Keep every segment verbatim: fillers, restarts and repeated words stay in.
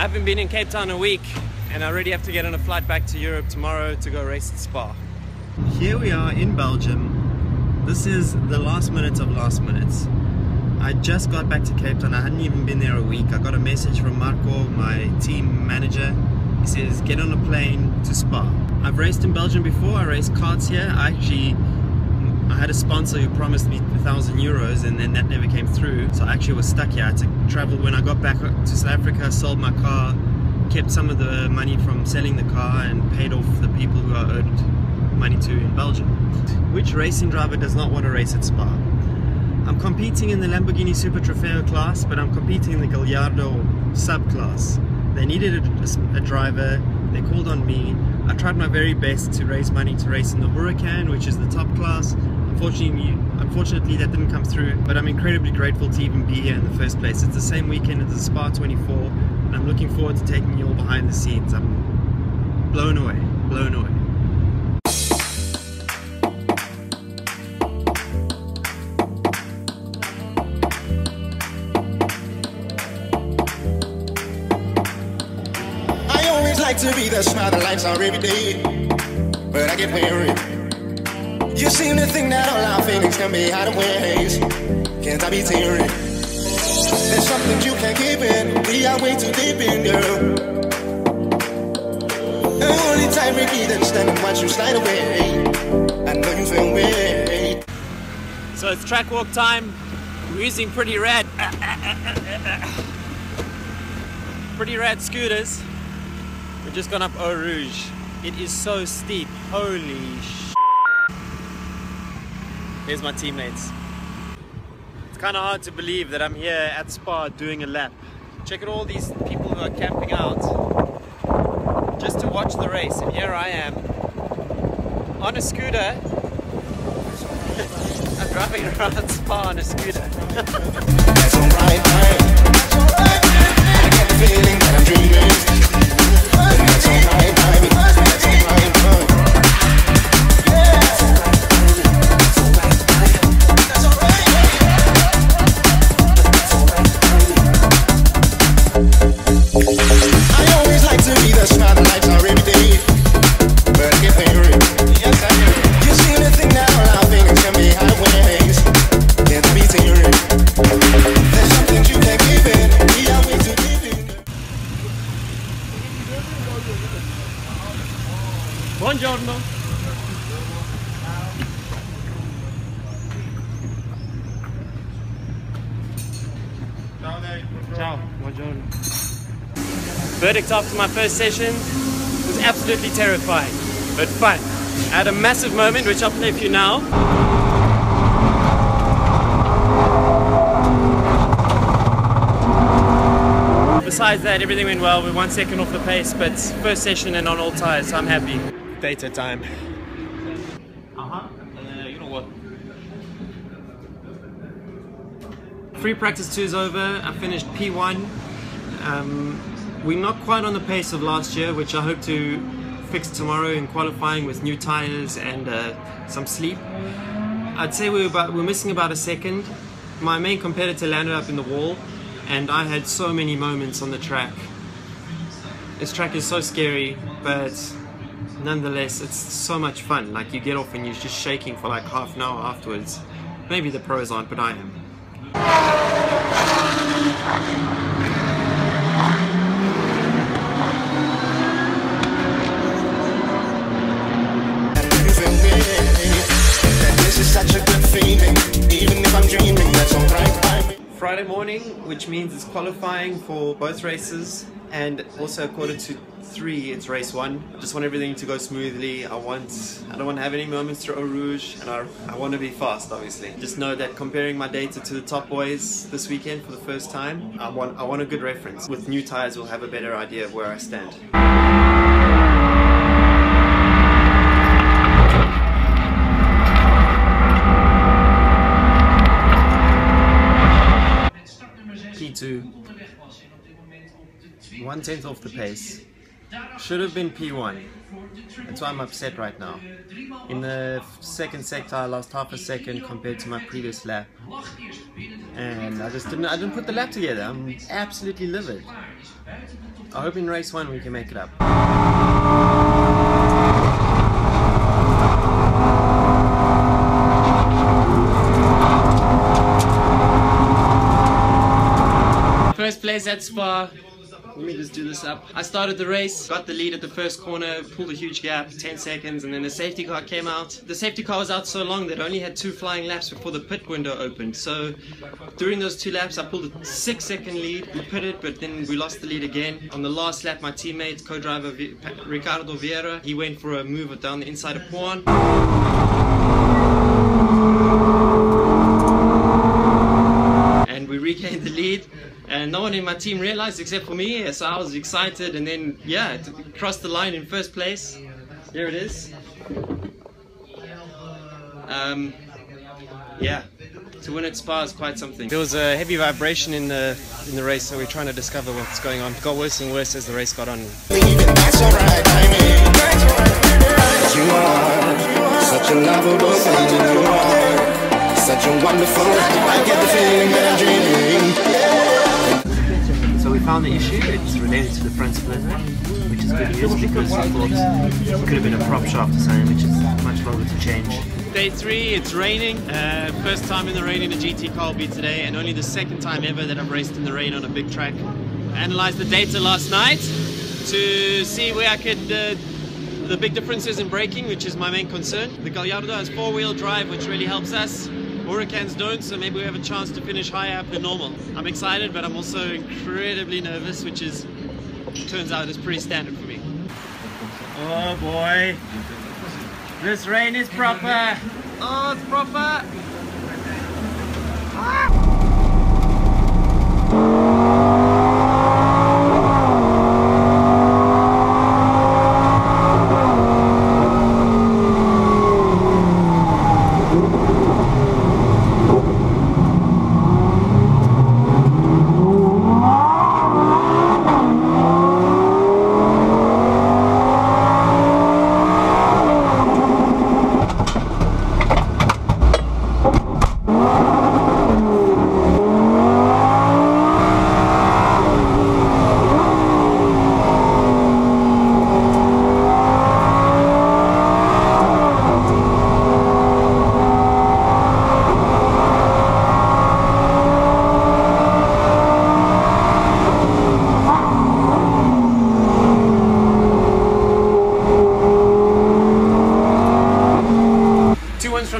I haven't been in Cape Town a week and I already have to get on a flight back to Europe tomorrow to go race at Spa. Here we are in Belgium. This is the last minute of last minutes. I just got back to Cape Town. I hadn't even been there a week. I got a message from Marco, my team manager. He says, get on a plane to Spa. I've raced in Belgium before. I raced karts here. I actually I had a sponsor who promised me a thousand euros and then that never came through. So I actually was stuck here. I had to travel. When I got back to South Africa, I sold my car, kept some of the money from selling the car and paid off the people who I owed money to in Belgium. Which racing driver does not want to race at Spa? I'm competing in the Lamborghini Super Trofeo class, but I'm competing in the Gallardo subclass. They needed a, a driver, they called on me. I tried my very best to raise money to race in the Huracan, which is the top class. Unfortunately, unfortunately that didn't come through, but I'm incredibly grateful to even be here in the first place. It's the same weekend as the Spa twenty-four, and I'm looking forward to taking you all behind the scenes. I'm blown away, blown away. To be the smile that lights are every day, but I get weary. You seem to think that all our feelings can be out of ways. Can't I be teary? There's something you can't keep in. We are way too deep in, girl. The only time we keep them standing watch you slide away. I know you feel me. So it's track walk time. We're using pretty rad, pretty rad scooters. We've just gone up Eau Rouge. It is so steep. Holy sh**. Here's my teammates. It's kind of hard to believe that I'm here at Spa doing a lap. Check out all these people who are camping out just to watch the race, and here I am on a scooter. I'm driving around Spa on a scooter. That's alright, I get the feeling that I'm dreaming. Ciao, buongiorno. Verdict after my first session was absolutely terrifying, but fun. I had a massive moment, which I'll play for you now. Besides that, everything went well. We're one second off the pace, but first session and on all tires, so I'm happy. Data time. Uh-huh. Uh, you know what? Free practice two is over. I finished P one. Um, we're not quite on the pace of last year, which I hope to fix tomorrow in qualifying with new tires and uh, some sleep. I'd say we were, about, we're missing about a second. My main competitor landed up in the wall, and I had so many moments on the track. This track is so scary, but nonetheless, it's so much fun. Like, you get off and you're just shaking for like half an hour afterwards. Maybe the pros aren't, but I am. Friday morning, which means it's qualifying for both races, and also quarter to three it's race one. I just want everything to go smoothly. I want I don't want to have any moments through Eau Rouge, and I, I want to be fast, obviously. Just know that comparing my data to the top boys this weekend for the first time, I want I want a good reference. With new tires we'll have a better idea of where I stand. P two, one tenth off the pace. Should have been P one. That's why I'm upset right now. In the second sector, I lost half a second compared to my previous lap, and I just didn't. I didn't put the lap together. I'm absolutely livid. I hope in race one we can make it up. First place at Spa. Let me just do this up. I started the race, got the lead at the first corner, pulled a huge gap, ten seconds, and then the safety car came out. The safety car was out so long that I only had two flying laps before the pit window opened. So during those two laps, I pulled a six second lead. We pitted, but then we lost the lead again. On the last lap, my teammate, co-driver Ricardo Vieira, he went for a move down the inside of Pouhon. And we regained the lead. And no one in my team realized except for me, so I was excited, and then, yeah, crossed the line in first place. Here it is. Um, yeah, to win at Spa is quite something. There was a heavy vibration in the in the race, so we're trying to discover what's going on. It got worse and worse as the race got on. You are such a lovable thing, you are such a wonderful thing. I get the feeling that I'm dreaming. So we found the issue. It's related to the front splitter, which is good news because I thought it could have been a prop shaft or something, which is much longer to change. Day three, it's raining. Uh, first time in the rain in a G T car will be today, and only the second time ever that I've raced in the rain on a big track. I analysed the data last night to see where I could uh, the big differences in braking, which is my main concern. The Gallardo has four-wheel drive, which really helps us. Huracans don't, so maybe we have a chance to finish higher up than normal. I'm excited, but I'm also incredibly nervous, which is, turns out, is pretty standard for me. Oh boy, this rain is proper. Oh, it's proper. Ah!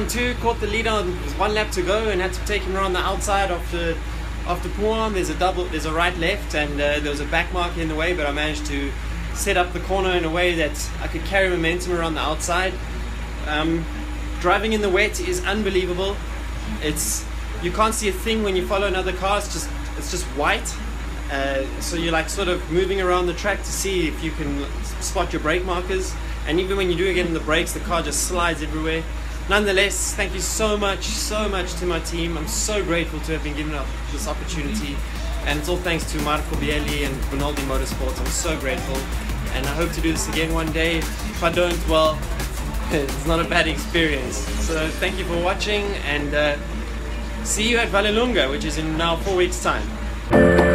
Two, caught the lead on with one lap to go and had to take him around the outside of the of the Pouhon. There's a double, there's a right left, and uh, there was a back marker in the way, but I managed to set up the corner in a way that I could carry momentum around the outside. Um, driving in the wet is unbelievable. It's you can't see a thing when you follow another car. It's just it's just white. Uh, so you're like sort of moving around the track to see if you can spot your brake markers. And even when you do get in the brakes, the car just slides everywhere. Nonetheless, thank you so much, so much to my team. I'm so grateful to have been given up this opportunity. And it's all thanks to Marco Bielli and Rinaldi Motorsports. I'm so grateful. And I hope to do this again one day. If I don't, well, it's not a bad experience. So thank you for watching, and uh, see you at Vallelunga, which is in now four weeks' time.